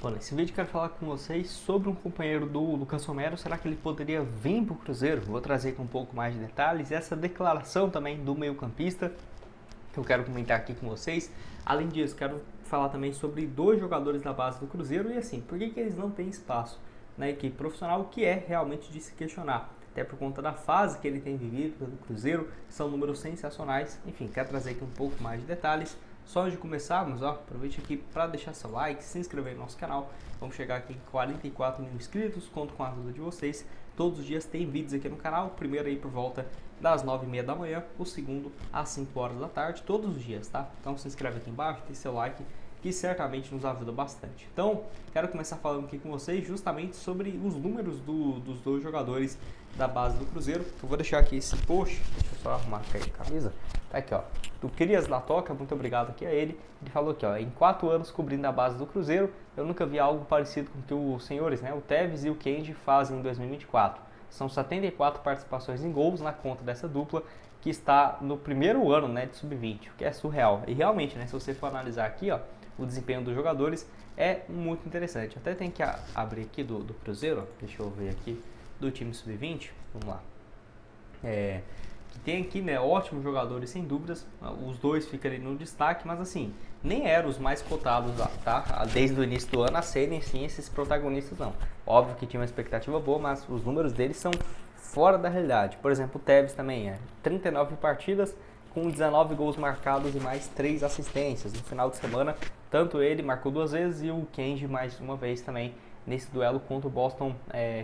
Bom, nesse vídeo quero falar com vocês sobre um companheiro do Lucas Romero. Será que ele poderia vir para o Cruzeiro? Vou trazer com um pouco mais de detalhes. Essa declaração também do meio-campista que eu quero comentar aqui com vocês. Além disso, quero falar também sobre dois jogadores da base do Cruzeiro e assim, por que que eles não têm espaço na equipe profissional, o que é realmente de se questionar. Até por conta da fase que ele tem vivido pelo Cruzeiro, são números sensacionais. Enfim, quero trazer aqui um pouco mais de detalhes. Só antes de começarmos, aproveite aqui para deixar seu like, se inscrever no nosso canal. Vamos chegar aqui em 44 mil inscritos, conto com a ajuda de vocês. Todos os dias tem vídeos aqui no canal, o primeiro aí por volta das 9h30 da manhã, o segundo às 5 horas da tarde, todos os dias, tá? Então se inscreve aqui embaixo, tem seu like, que certamente nos ajuda bastante. Então, quero começar falando aqui com vocês justamente sobre os números dos dois jogadores da base do Cruzeiro. Eu vou deixar aqui esse post, deixa eu só arrumar aqui a camisa. Tá aqui, ó, do Krias Latoca, muito obrigado aqui a ele. Ele falou aqui, ó, em 4 anos cobrindo a base do Cruzeiro, eu nunca vi algo parecido com o que os senhores, né, o Teves e o Kenji fazem em 2024. São 74 participações em gols na conta dessa dupla, que está no primeiro ano, né, de sub-20, o que é surreal. E realmente, né, se você for analisar aqui, ó, o desempenho dos jogadores é muito interessante. Até tem que abrir aqui do Cruzeiro, ó, deixa eu ver aqui, do time sub-20, vamos lá. Que tem aqui, né, ótimos jogadores, sem dúvidas, os dois ficam ali no destaque, mas assim, nem eram os mais cotados lá, tá? Desde o início do ano a serem sim esses protagonistas não. Óbvio que tinha uma expectativa boa, mas os números deles são fora da realidade. Por exemplo, o Teves também é 39 partidas, com 19 gols marcados e mais 3 assistências. No final de semana, tanto ele marcou 2 vezes e o Kenji mais uma vez também, nesse duelo contra o Boston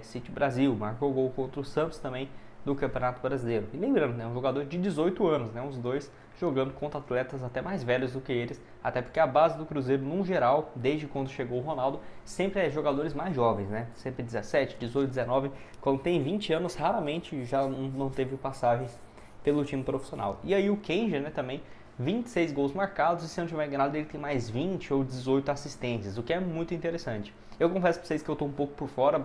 City Brasil. Marcou gol contra o Santos também, do Campeonato Brasileiro. E lembrando, né, um jogador de 18 anos, né, os dois jogando contra atletas até mais velhos do que eles, até porque a base do Cruzeiro, no geral, desde quando chegou o Ronaldo, sempre é jogadores mais jovens, né? Sempre 17, 18, 19, quando tem 20 anos, raramente já não teve passagens pelo time profissional. E aí o Kenji, né, também, 26 gols marcados e se não tiver enganado ele tem mais 20 ou 18 assistências, o que é muito interessante. Eu confesso para vocês que eu estou um pouco por fora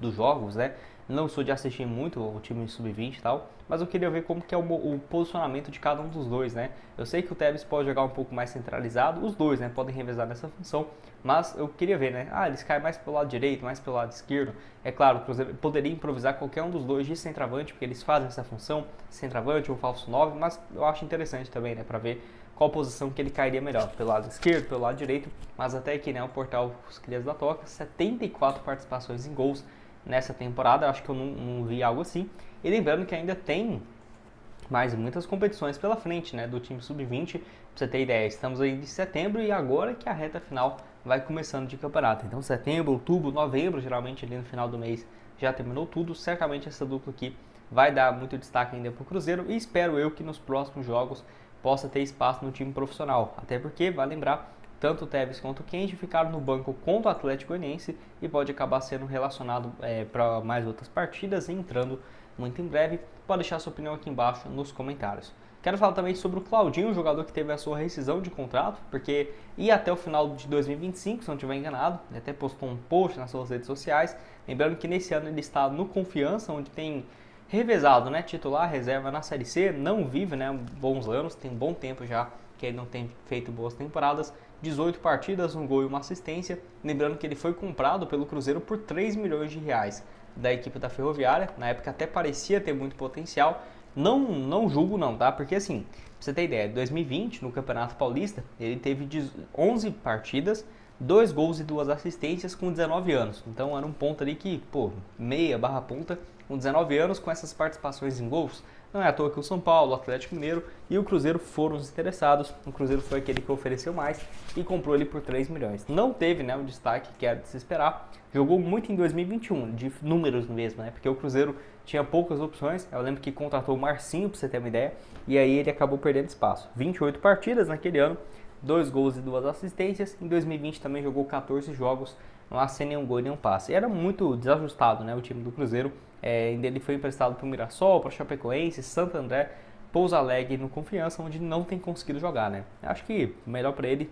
dos jogos, né? Não sou de assistir muito o time sub-20 e tal, mas eu queria ver como que é o posicionamento de cada um dos dois, né? Eu sei que o Teves pode jogar um pouco mais centralizado, os dois, né, podem revezar nessa função, mas eu queria ver, né? Ah, eles caem mais pelo lado direito, mais pelo lado esquerdo. É claro, poderia improvisar qualquer um dos dois de centroavante, porque eles fazem essa função, centroavante ou falso 9, mas eu acho interessante também, né, para ver qual posição que ele cairia melhor, pelo lado esquerdo, pelo lado direito, mas até aqui, né, o portal Os Crias da Toca, 74 participações em gols nessa temporada, acho que eu não vi algo assim. E lembrando que ainda tem mais muitas competições pela frente, né, do time sub-20, pra você ter ideia, estamos aí de setembro e agora que a reta final vai começando de campeonato. Então setembro, outubro, novembro, geralmente ali no final do mês já terminou tudo, certamente essa dupla aqui vai dar muito destaque ainda para o Cruzeiro e espero eu que nos próximos jogos possa ter espaço no time profissional, até porque, vai lembrar, tanto o Teves quanto o Kenji ficaram no banco contra o Atlético Goianiense e pode acabar sendo relacionado para mais outras partidas, entrando muito em breve. Pode deixar sua opinião aqui embaixo nos comentários. Quero falar também sobre o Claudinho, o jogador que teve a sua rescisão de contrato, porque ia até o final de 2025, se não estiver enganado, ele até postou um post nas suas redes sociais. Lembrando que nesse ano ele está no Confiança, onde tem revezado, né, titular, reserva na Série C, não vive, né, bons anos, tem um bom tempo já que ele não tem feito boas temporadas, 18 partidas, 1 gol e 1 assistência. Lembrando que ele foi comprado pelo Cruzeiro por 3 milhões de reais da equipe da Ferroviária, na época até parecia ter muito potencial, não julgo não, tá? Porque assim, pra você ter ideia, em 2020, no Campeonato Paulista, ele teve 11 partidas, 2 gols e 2 assistências com 19 anos, então era um ponto ali que, pô, meia/ponta, com 19 anos, com essas participações em gols, não é à toa que o São Paulo, o Atlético Mineiro e o Cruzeiro foram os interessados, o Cruzeiro foi aquele que ofereceu mais e comprou ele por 3 milhões. Não teve, né, o destaque que era de se esperar, jogou muito em 2021, de números mesmo, né, porque o Cruzeiro tinha poucas opções, eu lembro que contratou o Marcinho, pra você ter uma ideia, e aí ele acabou perdendo espaço, 28 partidas naquele ano, 2 gols e 2 assistências, em 2020 também jogou 14 jogos, lá sem nenhum gol e nenhum passe. E era muito desajustado, né, o time do Cruzeiro, ainda ele foi emprestado para o Mirassol, para Chapecoense, Santo André, Pouso Alegre no Confiança, onde não tem conseguido jogar, né. Acho que melhor para ele,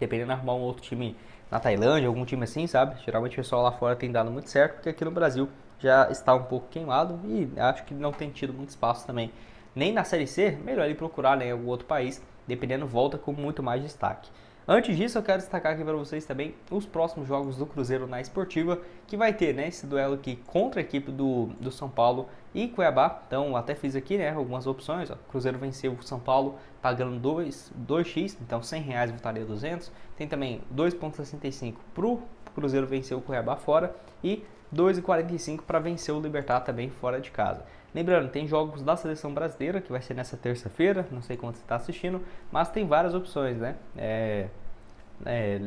dependendo de arrumar um outro time na Tailândia, algum time assim, sabe, geralmente o pessoal lá fora tem dado muito certo, porque aqui no Brasil já está um pouco queimado e acho que não tem tido muito espaço também, nem na Série C, melhor ele procurar, né, em algum outro país, dependendo volta com muito mais destaque. Antes disso, eu quero destacar aqui para vocês também os próximos jogos do Cruzeiro na Esportiva, que vai ter, né, esse duelo aqui contra a equipe do São Paulo e Cuiabá. Então, até fiz aqui, né, algumas opções. O Cruzeiro venceu o São Paulo pagando 2x, então R$100 voltaria 200. Tem também 2,65 para o Cruzeiro vencer o Cuiabá fora e 2,45 para vencer o Libertad também fora de casa. Lembrando, tem jogos da Seleção Brasileira, que vai ser nessa terça-feira, não sei quando você está assistindo, mas tem várias opções, né?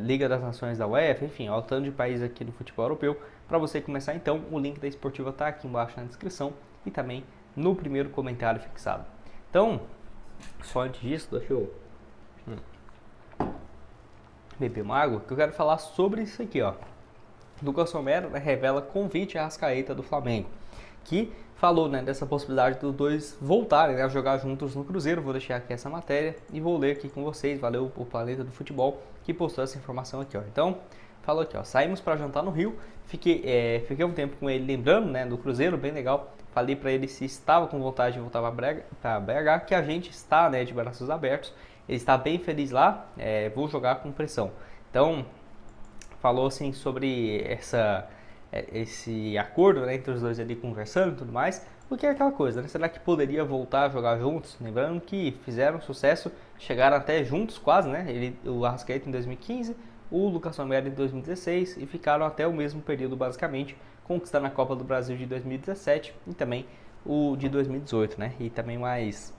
Liga das Nações da UEFA, enfim, ó, um tanto de país aqui no futebol europeu. Para você começar então, o link da Esportiva está aqui embaixo na descrição e também no primeiro comentário fixado. Então, só antes disso, deixa eu beber uma água, que eu quero falar sobre isso aqui, ó. Lucas Romero, né, revela convite à Arrascaeta do Flamengo, que falou, né, dessa possibilidade dos dois voltarem, né, a jogar juntos no Cruzeiro. Vou deixar aqui essa matéria e vou ler aqui com vocês. Valeu o Planeta do Futebol que postou essa informação aqui, ó. Então, falou aqui, ó: saímos para jantar no Rio, fiquei um tempo com ele, lembrando, né, do Cruzeiro, bem legal. Falei para ele se estava com vontade de voltar para BH, que a gente está, né, de braços abertos. Ele está bem feliz lá, vou jogar com pressão. Então, falou assim sobre esse acordo, né, entre os dois ali conversando e tudo mais. O que é aquela coisa, né? Será que poderia voltar a jogar juntos? Lembrando que fizeram sucesso, chegaram até juntos quase, né? O Arrascaeta em 2015, o Lucas Romero em 2016 e ficaram até o mesmo período basicamente, conquistando a Copa do Brasil de 2017 e também o de 2018, né? E também mais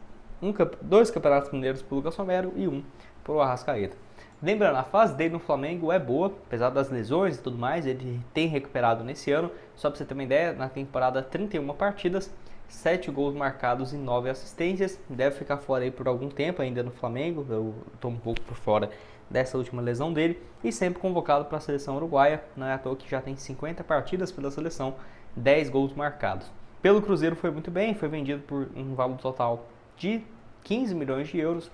dois campeonatos mineiros para o Lucas Romero e um para o Arrascaeta. Lembrando, a fase dele no Flamengo é boa, apesar das lesões e tudo mais, ele tem recuperado nesse ano. Só para você ter uma ideia, na temporada 31 partidas, 7 gols marcados e 9 assistências. Deve ficar fora aí por algum tempo ainda no Flamengo, eu estou um pouco por fora dessa última lesão dele. E sempre convocado para a seleção uruguaia, não é à toa que já tem 50 partidas pela seleção, 10 gols marcados. Pelo Cruzeiro foi muito bem, foi vendido por um valor total de 15 milhões de euros.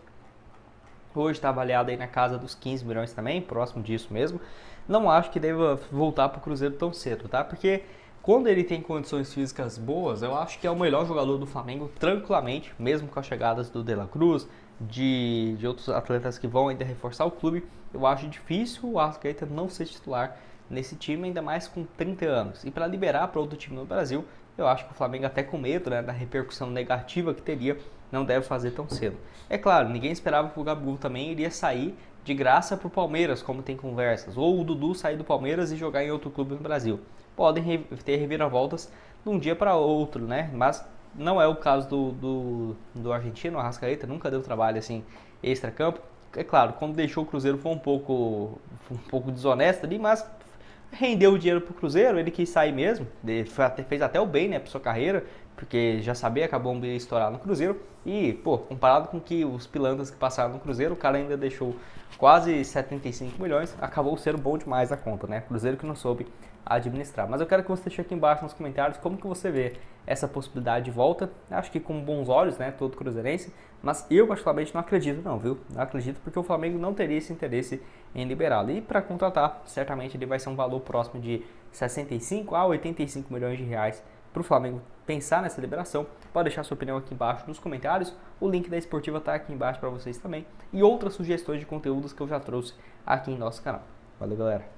Hoje está avaliado aí na casa dos 15 milhões também, próximo disso mesmo. Não acho que deva voltar para o Cruzeiro tão cedo, tá? Porque quando ele tem condições físicas boas, eu acho que é o melhor jogador do Flamengo tranquilamente, mesmo com as chegadas do De La Cruz, de outros atletas que vão ainda reforçar o clube. Eu acho difícil o Arrascaeta não ser titular nesse time, ainda mais com 30 anos. E para liberar para outro time no Brasil, eu acho que o Flamengo, até com medo, né, da repercussão negativa que teria, não deve fazer tão cedo. É claro, ninguém esperava que o Gabigol também iria sair de graça para o Palmeiras, como tem conversas, ou o Dudu sair do Palmeiras e jogar em outro clube no Brasil. Podem ter reviravoltas de um dia para outro, né? Mas não é o caso do argentino. O Arrascaeta nunca deu trabalho assim extra-campo. É claro, quando deixou o Cruzeiro foi um pouco desonesto ali, mas rendeu o dinheiro para o Cruzeiro, ele quis sair mesmo, fez até o bem, né, para sua carreira, porque já sabia que a bomba ia estourar no Cruzeiro. E, pô, comparado com que os pilantras que passaram no Cruzeiro, o cara ainda deixou quase 75 milhões, acabou sendo bom demais a conta, né? Cruzeiro que não soube administrar. Mas eu quero que você deixe aqui embaixo nos comentários como que você vê essa possibilidade de volta. Acho que com bons olhos, né, todo cruzeirense, mas eu particularmente não acredito não, viu? Não acredito, porque o Flamengo não teria esse interesse em liberá-lo. E para contratar, certamente ele vai ser um valor próximo de 65 a 85 milhões de reais para o Flamengo pensar nessa liberação. Pode deixar sua opinião aqui embaixo nos comentários. O link da Esportiva está aqui embaixo para vocês também. E outras sugestões de conteúdos que eu já trouxe aqui em nosso canal. Valeu, galera!